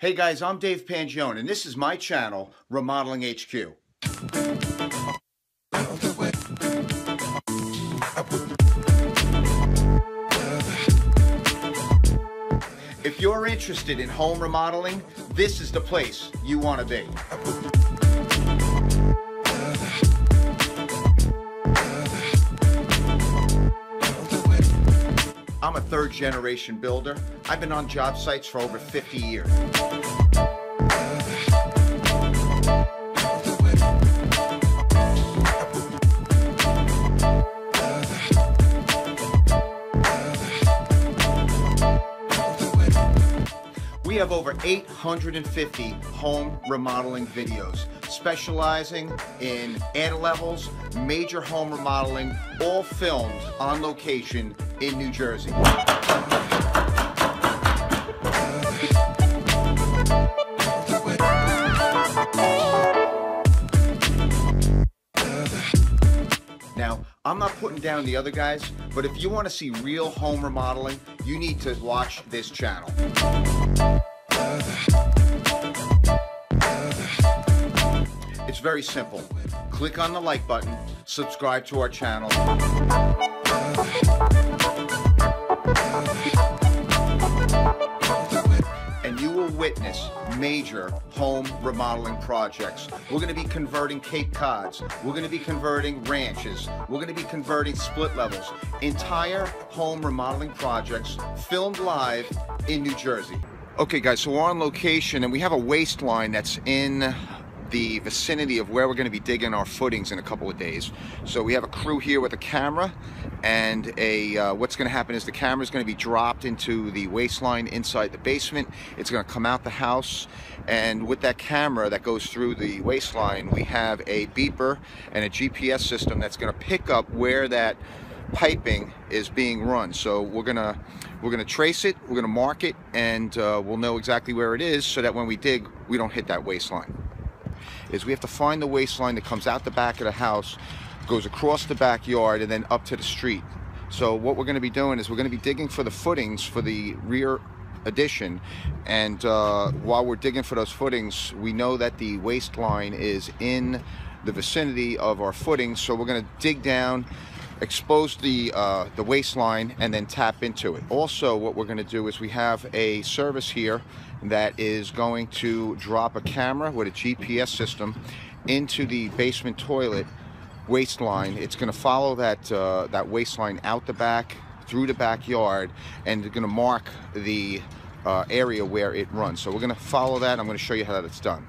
Hey guys, I'm Dave Pangione, and this is my channel, Remodeling HQ. If you're interested in home remodeling, this is the place you want to be. I'm a third-generation builder. I've been on job sites for over 50 years. We have over 850 home remodeling videos, specializing in attic levels, major home remodeling, all filmed on location in New Jersey. Now, I'm not putting down the other guys, but if you want to see real home remodeling, you need to watch this channel. It's very simple. Click on the like button, subscribe to our channel. And you will witness major home remodeling projects. We're going to be converting Cape Cods. We're going to be converting ranches. We're going to be converting split levels. Entire home remodeling projects filmed live in New Jersey. Okay guys, so we're on location and we have a waistline that's in the vicinity of where we're going to be digging our footings in a couple of days. So we have a crew here with a camera, and what's going to happen is the camera is going to be dropped into the waistline inside the basement. It's going to come out the house, and with that camera that goes through the waistline, we have a beeper and a GPS system that's going to pick up where that piping is being run. So we're gonna trace it, we're gonna mark it, and we'll know exactly where it is, so that when we dig, we don't hit that waistline. We have to find the waistline that comes out the back of the house, goes across the backyard, and then up to the street. So what we're going to be doing is we're going to be digging for the footings for the rear addition, and while we're digging for those footings, we know that the waistline is in the vicinity of our footings, so we're going to dig down, expose the waistline, and then tap into it. Also, what we're going to do is we have a service here that is going to drop a camera with a GPS system into the basement toilet waistline. It's going to follow that that waistline out the back through the backyard, and they're going to mark the area where it runs. So we're going to follow that. I'm going to show you how that's done.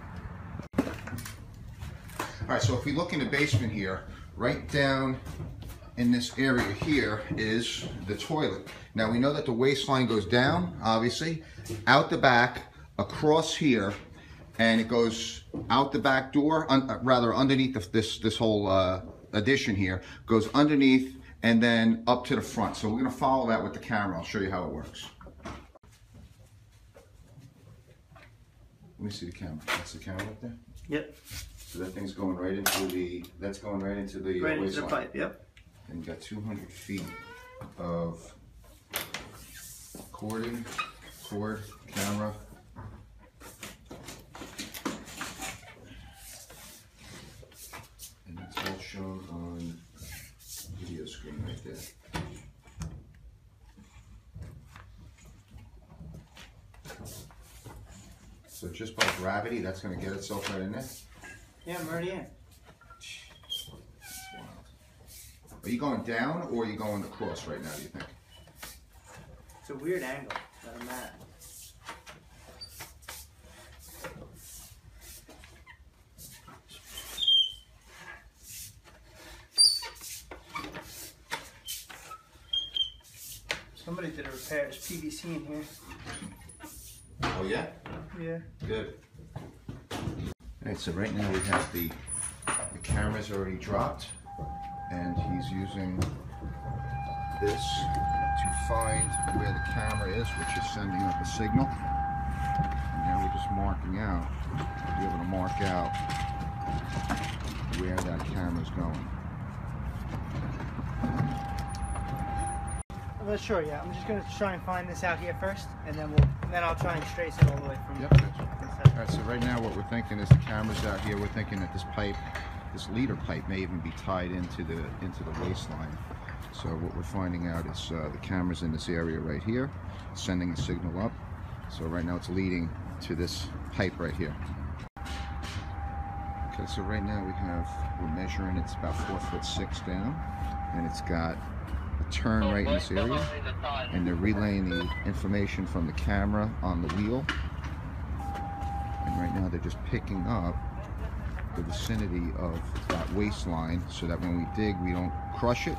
All right, so if we look in the basement here, right down in this area here is the toilet. Now we know that the waistline goes down, obviously, out the back, across here, and it goes out the back door, rather underneath this whole addition here, goes underneath and then up to the front. So we're gonna follow that with the camera. I'll show you how it works. Let me see the camera. That's the camera up there? Yep. So that thing's going right into the, that's going right into the waistline. Right into the pipe, yep. And got 200 feet of cording, cord, camera. And that's all shown on the video screen right there. So just by gravity, that's going to get itself right in there? Yeah, I'm already in. Are you going down or are you going across right now, do you think? It's a weird angle, but I'm at. Somebody did a repair. There's PVC in here. Oh, yeah? Yeah. Good. All right, so right now we have the camera's already dropped, and he's using this to find where the camera is, which is sending up a signal. And now we're just marking out, we'll be able to mark out where that camera's going. I'm not sure yet. I'm just going to try and find this out here first, and then we'll And then I'll try and trace it all the way from yep. All right, so right now what we're thinking is the camera's out here. We're thinking that this pipe, this leader pipe, may even be tied into the waistline. So what we're finding out is the camera's in this area right here, sending a signal up. So right now it's leading to this pipe right here. Okay, so right now we have, we're measuring, it's about 4'6" down, and it's got a turn right in this area, and they're relaying the information from the camera on the wheel. And right now they're just picking up the vicinity of that waistline so that when we dig we don't crush it,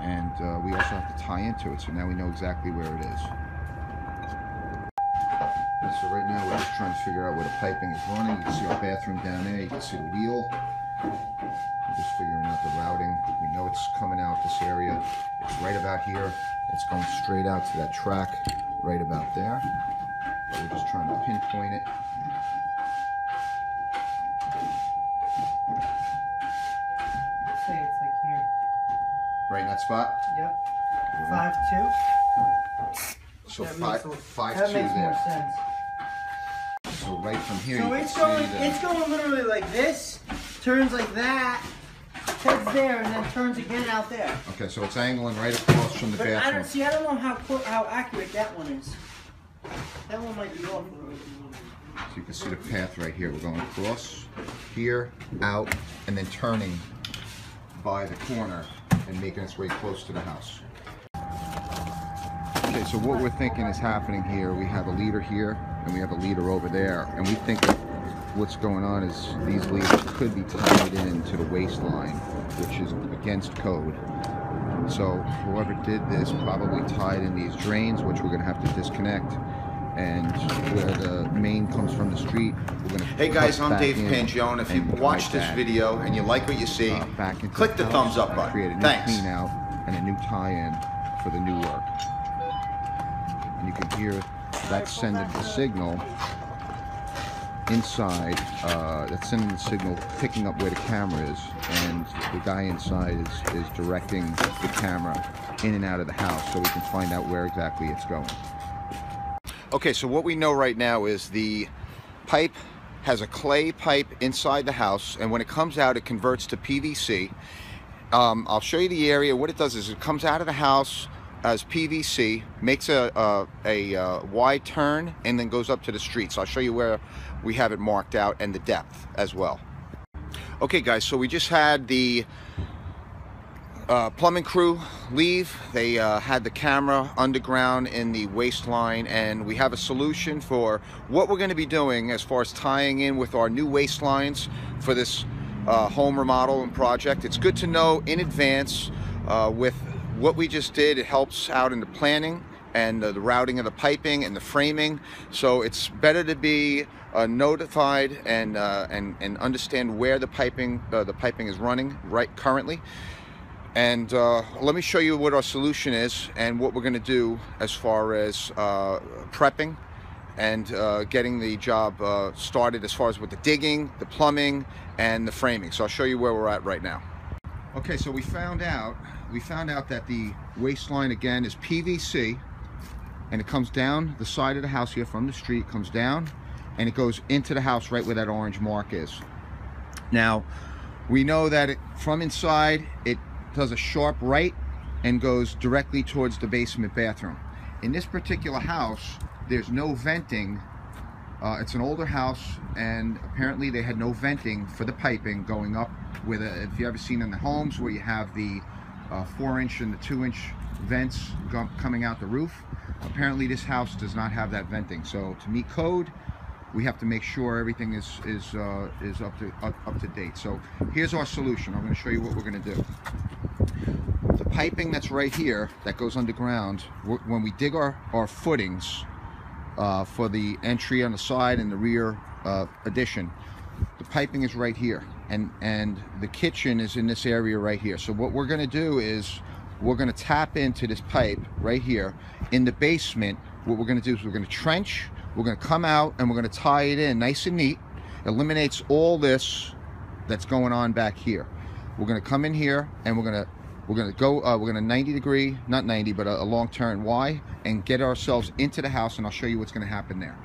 and we also have to tie into it, so now we know exactly where it is. And so right now we're just trying to figure out where the piping is running. You can see our bathroom down there, you can see the wheel. We're just figuring out the routing. We know it's coming out this area. It's right about here. It's going straight out to that track right about there. But we're just trying to pinpoint it. Say it's like here. Right in that spot? Yep. 5'2". So that 5'2" there. That makes more sense. So right from here. So it's going literally like this, turns like that, heads there, and then turns again out there. Okay, so it's angling right across from the bathroom. I don't know how accurate that one is. That one might be off. So you can see the path right here. We're going across, here, out, and then turning by the corner and making its way close to the house. Okay, so what we're thinking is happening here, we have a leader here and we have a leader over there, and we think that what's going on is these leaders could be tied into the waistline, which is against code. So whoever did this probably tied in these drains, which we're gonna have to disconnect, and where the main comes from the street, we're gonna Hey guys, I'm Dave Pangione. If you watch this video and you like what you see, click the thumbs up button. Create a new clean out and a new tie-in for the new work. And you can hear that sending the signal inside, that's sending the signal, picking up where the camera is, and the guy inside is directing the camera in and out of the house so we can find out where exactly it's going. Okay, so what we know right now is the pipe has a clay pipe inside the house, and when it comes out it converts to PVC. I'll show you the area. What it does is it comes out of the house as PVC, makes a wide turn, and then goes up to the street. So I'll show you where we have it marked out and the depth as well. Okay guys, so we just had the plumbing crew leave. They had the camera underground in the waistline, and we have a solution for what we're gonna be doing as far as tying in with our new waistlines for this home remodeling project. It's good to know in advance with what we just did. It helps out in the planning and the routing of the piping and the framing. So it's better to be notified and understand where the piping is running right currently. And let me show you what our solution is and what we're going to do as far as prepping and getting the job started as far as with the digging, the plumbing, and the framing. So I'll show you where we're at right now. Okay, so we found out that the waistline again is PVC, and it comes down the side of the house here from the street, comes down, and it goes into the house right where that orange mark is. Now, we know that from inside, it does a sharp right and goes directly towards the basement bathroom. In this particular house, there's no venting. It's an older house, and apparently they had no venting for the piping going up with a, if you've ever seen in the homes where you have the 4-inch and the 2-inch vents coming out the roof. Apparently this house does not have that venting, so to meet code we have to make sure everything is up to date. So here's our solution. I'm going to show you what we're going to do. The piping that's right here that goes underground, when we dig our footings for the entry on the side and the rear addition, the piping is right here, and the kitchen is in this area right here. So what we're going to do is we're going to tap into this pipe right here in the basement. What we're going to do is we're going to trench, we're going to come out, and we're going to tie it in nice and neat. Eliminates all this that's going on back here. We're going to come in here, and we're going to We're gonna go, we're gonna 90 degree, not 90, but a long turn Y, and get ourselves into the house, and I'll show you what's gonna happen there.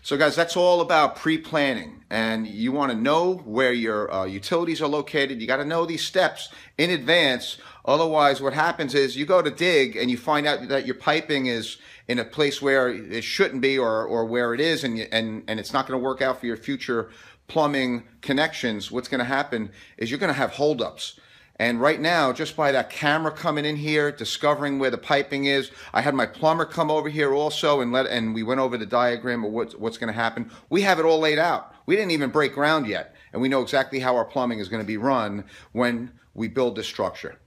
So guys, that's all about pre-planning, and you want to know where your utilities are located. You got to know these steps in advance. Otherwise, what happens is you go to dig and you find out that your piping is in a place where it shouldn't be, or where it is, and it's not going to work out for your future plumbing connections. What's going to happen is you're going to have holdups. And right now, just by that camera coming in here, discovering where the piping is, I had my plumber come over here also, and we went over the diagram of what's going to happen. We have it all laid out. We didn't even break ground yet, and we know exactly how our plumbing is going to be run when we build this structure.